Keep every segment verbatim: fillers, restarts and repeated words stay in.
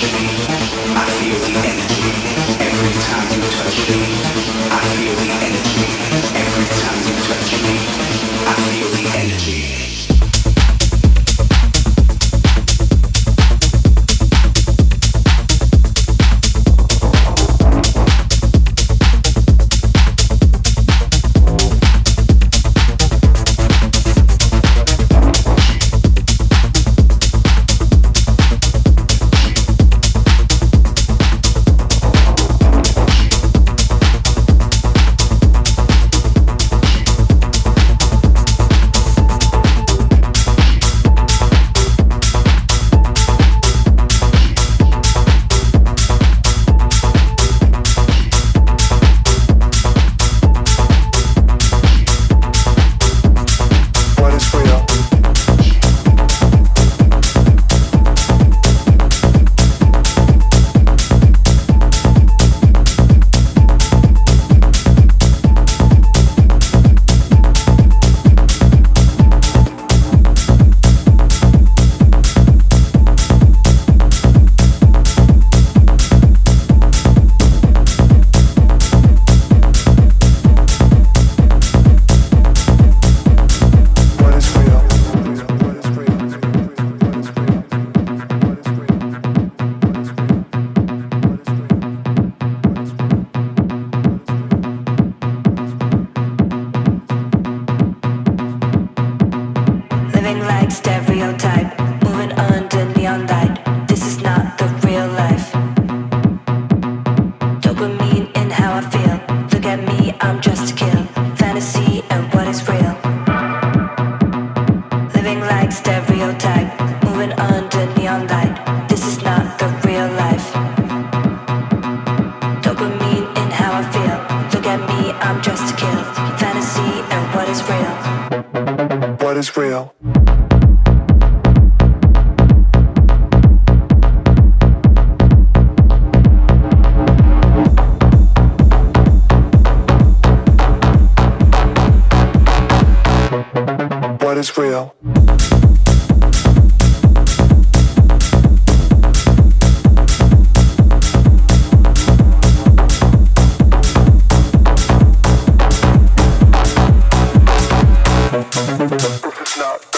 touch me, I feel the energy. Every time you touch me, I feel the energy. Every time you touch me, I feel the energy. It's not.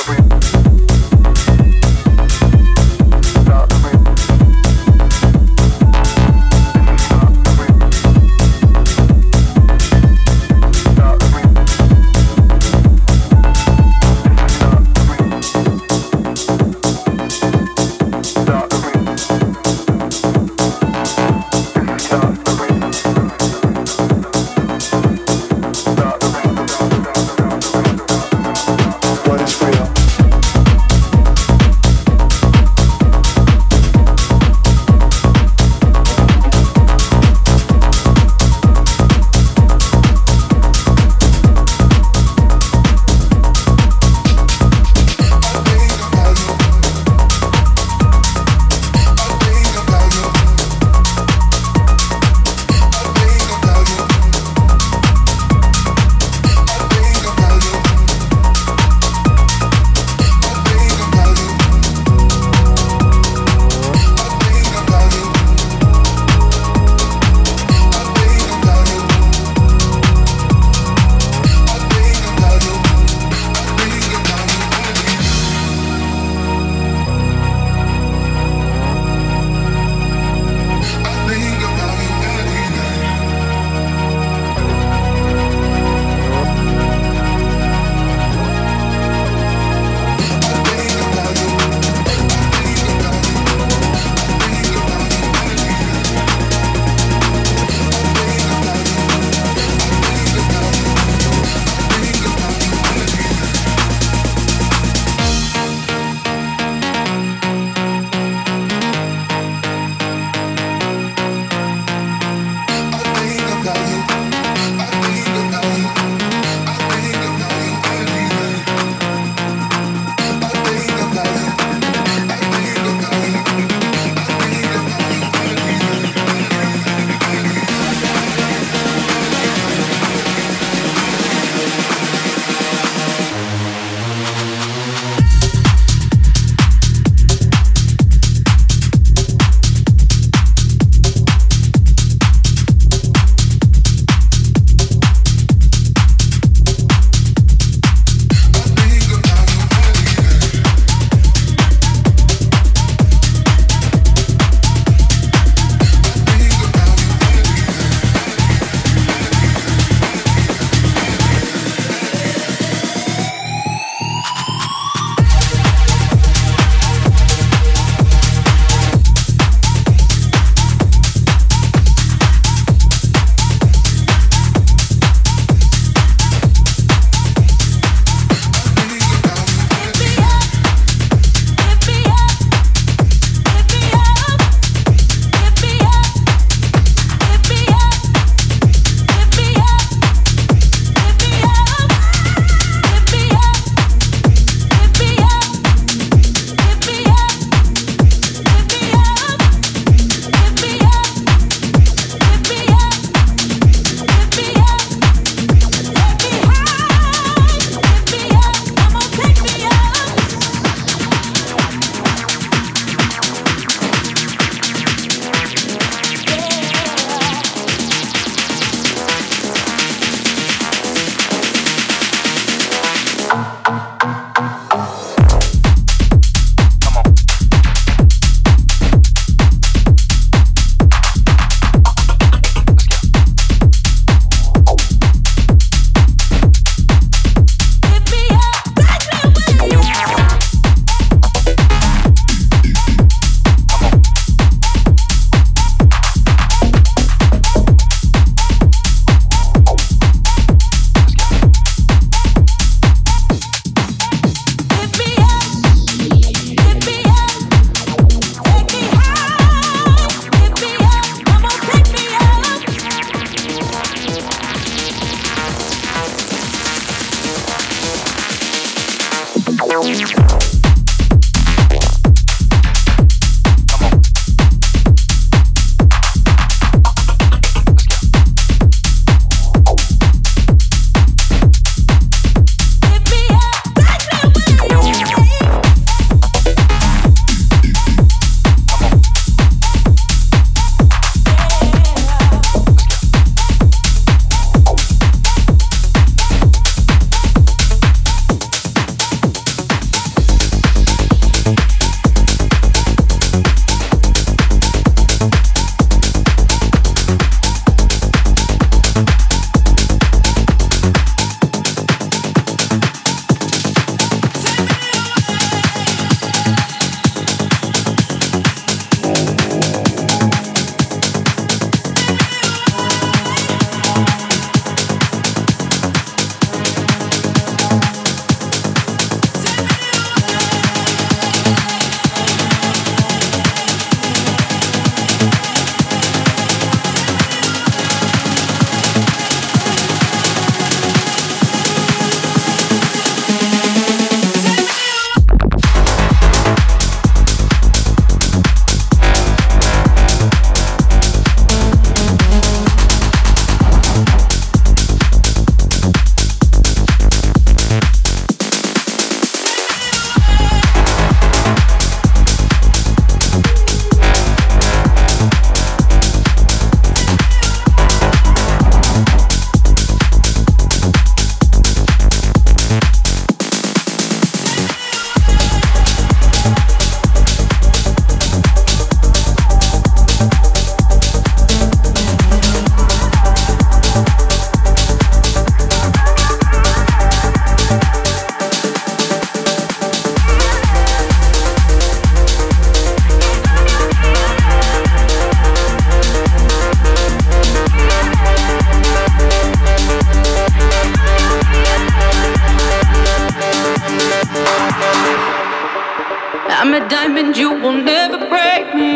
break me.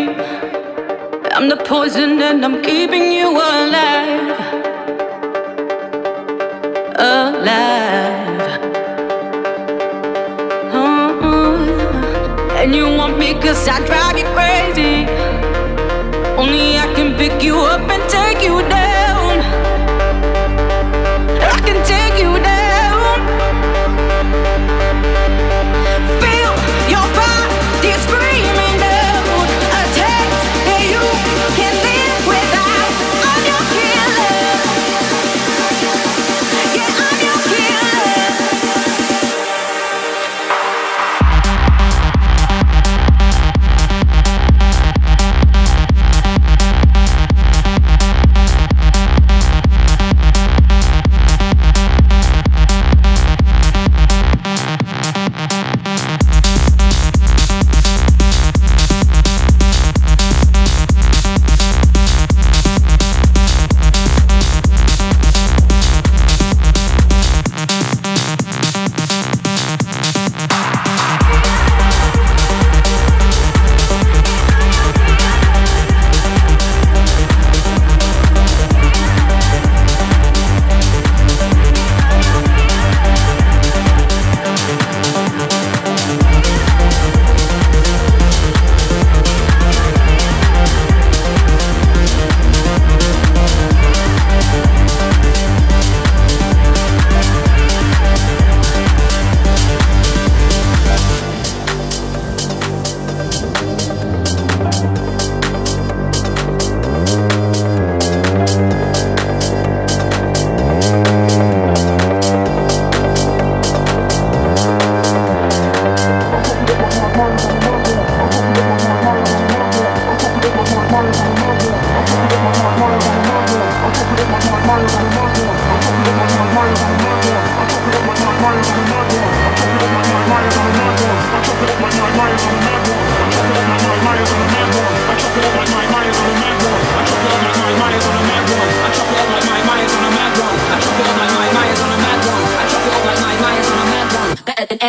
I'm the poison and I'm keeping you alive, alive. Mm-hmm. And you want me 'cause I drive you crazy. Only I can pick you up and take you down. I can take you down.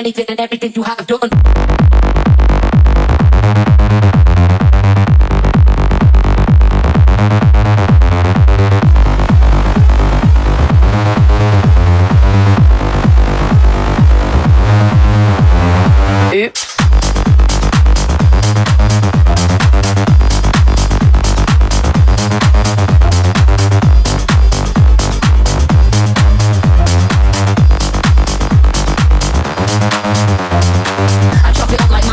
Anything and everything you have done. I chop it up like